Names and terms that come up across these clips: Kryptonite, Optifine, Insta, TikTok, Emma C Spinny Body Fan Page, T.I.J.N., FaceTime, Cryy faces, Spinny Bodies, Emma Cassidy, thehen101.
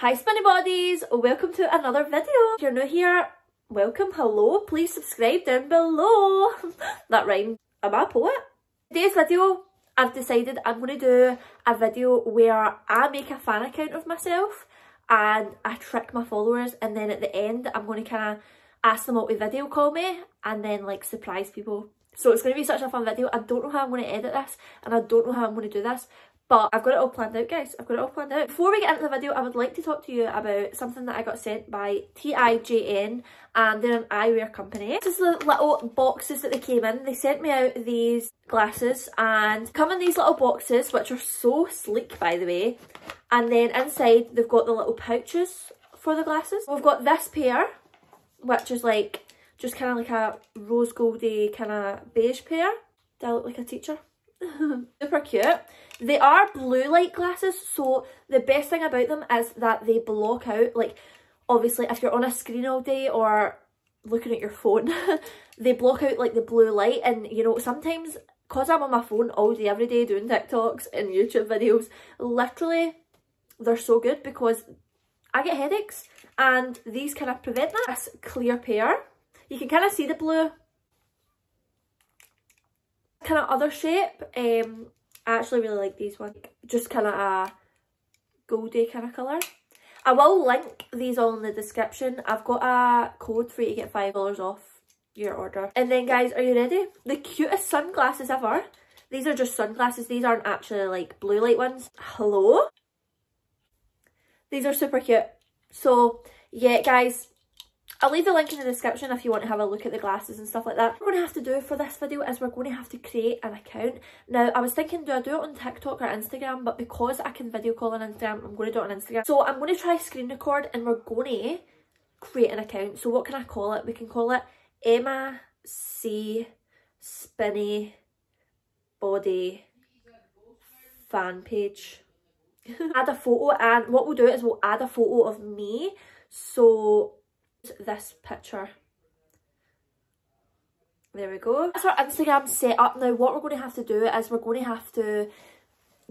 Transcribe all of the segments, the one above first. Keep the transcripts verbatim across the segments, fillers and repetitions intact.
Hi Spinny Bodies, welcome to another video. If you're new here, welcome, hello, please subscribe down below. That rhymed. Am I a poet? Today's video, I've decided I'm going to do a video where I make a fan account of myself and I trick my followers, and then at the end I'm going to kind of ask them all to video call me and then like surprise people. So it's going to be such a fun video. I don't know how I'm going to edit this and I don't know how I'm going to do this, but I've got it all planned out, guys. I've got it all planned out. Before we get into the video, I would like to talk to you about something that I got sent by T I J N, and they're an eyewear company. This is the little boxes that they came in. They sent me out these glasses and come in these little boxes, which are so sleek, by the way. And then inside, they've got the little pouches for the glasses. We've got this pair, which is like, just kind of like a rose goldy kind of beige pair. Do I look like a teacher? Super cute. They are blue light glasses, so the best thing about them is that they block out, like, obviously if you're on a screen all day or looking at your phone, they block out like the blue light. And you know, sometimes because I'm on my phone all day every day doing TikToks and YouTube videos, literally they're so good because I get headaches and these kind of prevent that. This clear pair, you can kind of see the blue kind of other shape. um I actually really like these ones, just kind of a goldy kind of colour. I will link these all in the description. I've got a code for you to get five dollars off your order. And then guys, are you ready? The cutest sunglasses ever. These are just sunglasses, these aren't actually like blue light ones. Hello? These are super cute. So yeah guys, I'll leave the link in the description if you want to have a look at the glasses and stuff like that. What we're going to have to do for this video is we're going to have to create an account. Now, I was thinking, do I do it on TikTok or Instagram? But because I can video call on Instagram, I'm going to do it on Instagram. So I'm going to try screen record and we're going to create an account. So what can I call it? We can call it Emma C Spinny Body Fan Page. Add a photo, and what we'll do is we'll add a photo of me. So this picture, there we go. That's our Instagram set up. Now what we're going to have to do is we're going to have to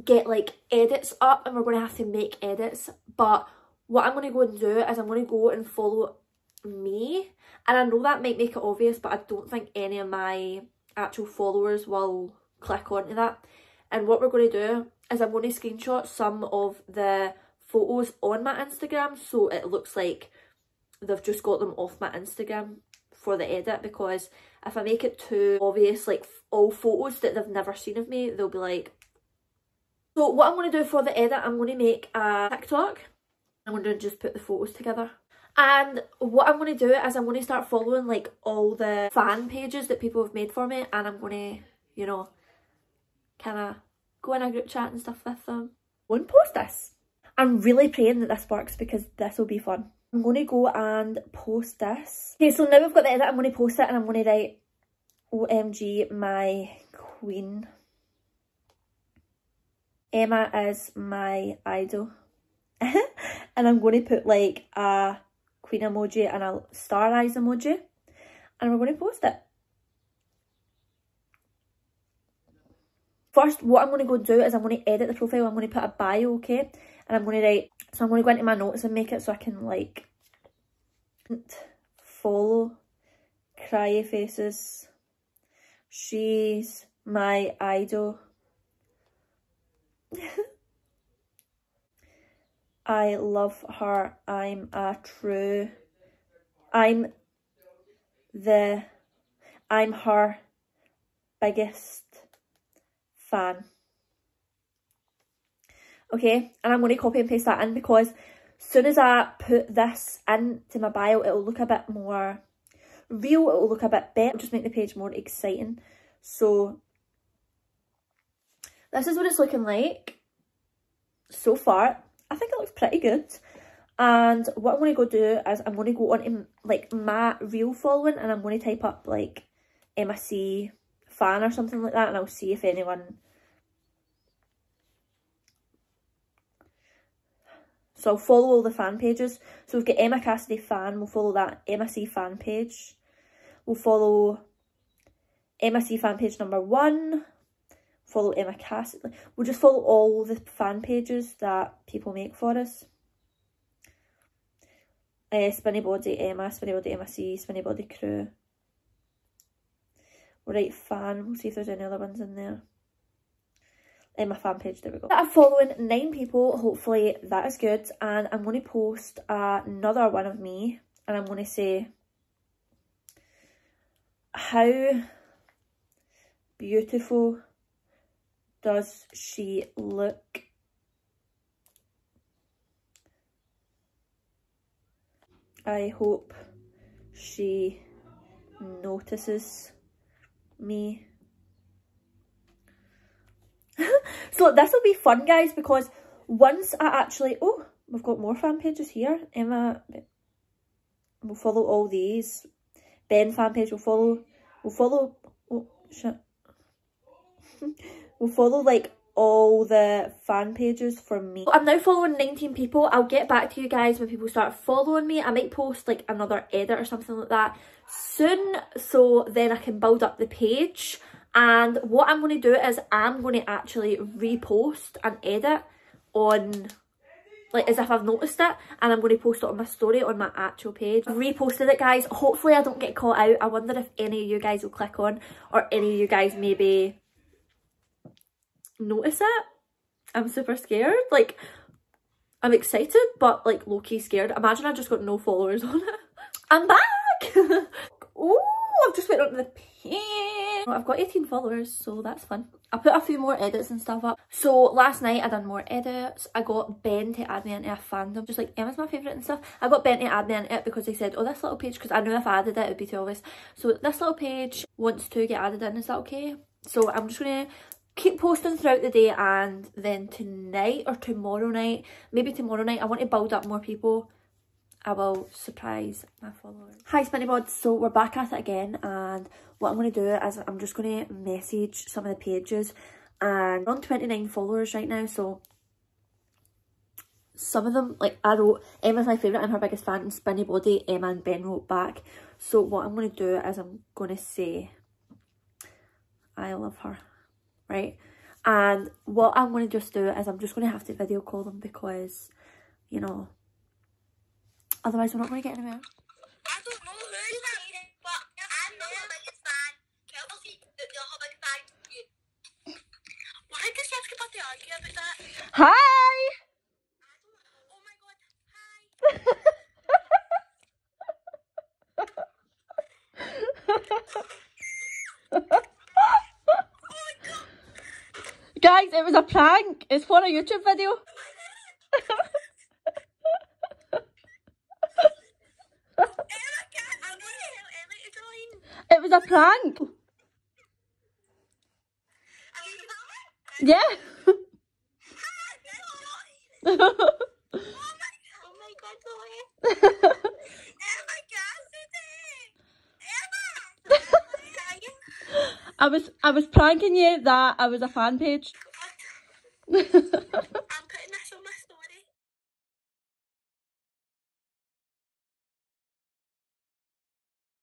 get like edits up and we're going to have to make edits. But what I'm going to go and do is I'm going to go and follow me, and I know that might make it obvious, but I don't think any of my actual followers will click onto that. And what we're going to do is I'm going to screenshot some of the photos on my Instagram so it looks like they've just got them off my Instagram for the edit, because if I make it too obvious, like all photos that they've never seen of me, they'll be like. So what I'm going to do for the edit, I'm going to make a TikTok. I'm going to just put the photos together. And what I'm going to do is I'm going to start following like all the fan pages that people have made for me, and I'm going to, you know, kind of go in a group chat and stuff with them. Go and post this. I'm really praying that this works because this will be fun. I'm going to go and post this. Okay, so now we've got the edit, I'm going to post it and I'm going to write O M G my queen. Emma is my idol. And I'm going to put like a queen emoji and a star eyes emoji. And we're going to post it. First, what I'm going to go do is I'm going to edit the profile. I'm going to put a bio, okay? And I'm going to write, so I'm going to go into my notes and make it so I can, like, follow Cryy Faces. She's my idol. I love her. I'm a true... I'm the... I'm her biggest fan. Okay, and I'm going to copy and paste that in because as soon as I put this into my bio, it'll look a bit more real, it'll look a bit better, it'll just make the page more exciting. So this is what it's looking like so far. I think it looks pretty good. And what I'm going to go do is I'm going to go on to like my real following and I'm going to type up like Emma C fan or something like that, and I'll see if anyone. So I'll follow all the fan pages. So we've got Emma Cassidy fan, we'll follow that Emma C fan page. We'll follow Emma C fan page number one. Follow Emma Cassidy. We'll just follow all the fan pages that people make for us. Uh, Spinny Body, Emma, Spinny Body, Emma C, Spinny Body Crew. We'll write fan, we'll see if there's any other ones in there. In my fan page, there we go. I'm following nine people, hopefully that is good, and I'm going to post another one of me, and I'm going to say, how beautiful does she look? I hope she notices me. So this will be fun, guys, because once I actually... Oh, we've got more fan pages here. Emma... We'll follow all these. Ben fan page will follow... We'll follow... Oh, shit. We'll follow, like, all the fan pages from me. I'm now following nineteen people. I'll get back to you guys when people start following me. I might post, like, another edit or something like that soon, so then I can build up the page. And what I'm going to do is I'm going to actually repost an edit on, like, as if I've noticed it. And I'm going to post it on my story on my actual page. I've reposted it, guys. Hopefully I don't get caught out. I wonder if any of you guys will click on, or any of you guys maybe notice it. I'm super scared. Like, I'm excited, but, like, low-key scared. Imagine I just got no followers on it. I'm back! Oh, I've just went onto the page. I've got eighteen followers, so that's fun. I put a few more edits and stuff up. So last night I done more edits. I got Ben to add me into a fandom, just like Emma's my favourite and stuff. I got Ben to add me into it because he said, oh, this little page, because I knew if I added it, it would be too obvious. So this little page wants to get added in, is that okay? So I'm just going to keep posting throughout the day, and then tonight or tomorrow night, maybe tomorrow night, I want to build up more people. I will surprise my followers. Hi Spinny Bods, so we're back at it again, and what I'm going to do is I'm just going to message some of the pages, and we're on twenty-nine followers right now, so some of them, like, I wrote, Emma's my favourite, I'm her biggest fan, and Spinny Body, Emma and Ben wrote back. So what I'm going to do is I'm going to say, I love her, right? And what I'm going to just do is I'm just going to have to video call them, because, you know, otherwise we're not going to get anywhere. I don't know who you are, but I'm not her biggest fan. Tell us that you're her biggest fan. Why does she have to fucking argue about that? Hi! I don't know. Oh my god. Hi! Oh my god. Guys, it was a prank. It's for a YouTube video. It was a prank. Yeah. Oh my god, Emma Cassidy. Emma. I was I was pranking you that I was a fan page. I'm putting this on my story.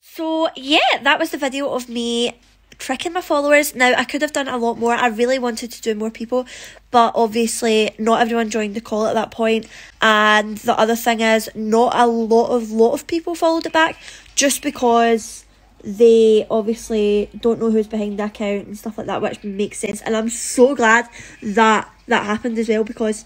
So yeah, that was the video of me tricking my followers. Now, I could have done a lot more. I really wanted to do more people, but obviously not everyone joined the call at that point. And the other thing is, not a lot of lot of people followed it back, just because they obviously don't know who's behind the account and stuff like that, which makes sense. And I'm so glad that that happened as well, because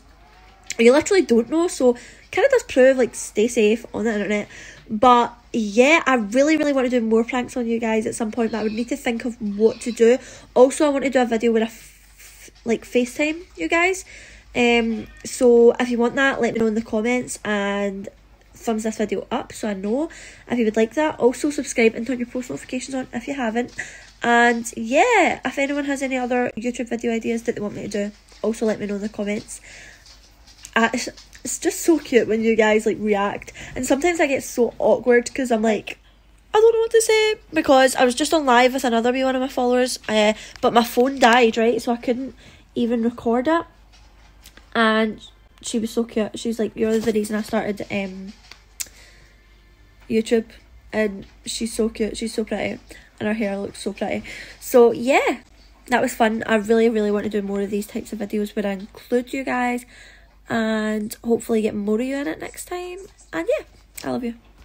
you literally don't know. So kind of does prove, like, stay safe on the internet. But yeah, I really really want to do more pranks on you guys at some point, but I would need to think of what to do. Also, I want to do a video where I f like FaceTime you guys, um so if you want that, let me know in the comments and thumbs this video up so I know if you would like that. Also, subscribe and turn your post notifications on if you haven't. And yeah, if anyone has any other YouTube video ideas that they want me to do, also let me know in the comments. Uh, it's, it's just so cute when you guys, like, react, and sometimes I get so awkward because I'm like, I don't know what to say, because I was just on live with another wee one of my followers, uh, but my phone died, right, so I couldn't even record it, and she was so cute. She's like, you're the reason I started um, YouTube, and she's so cute, she's so pretty, and her hair looks so pretty. So yeah, that was fun. I really really want to do more of these types of videos where I include you guys, and hopefully get more of you in it next time. And yeah, I love you.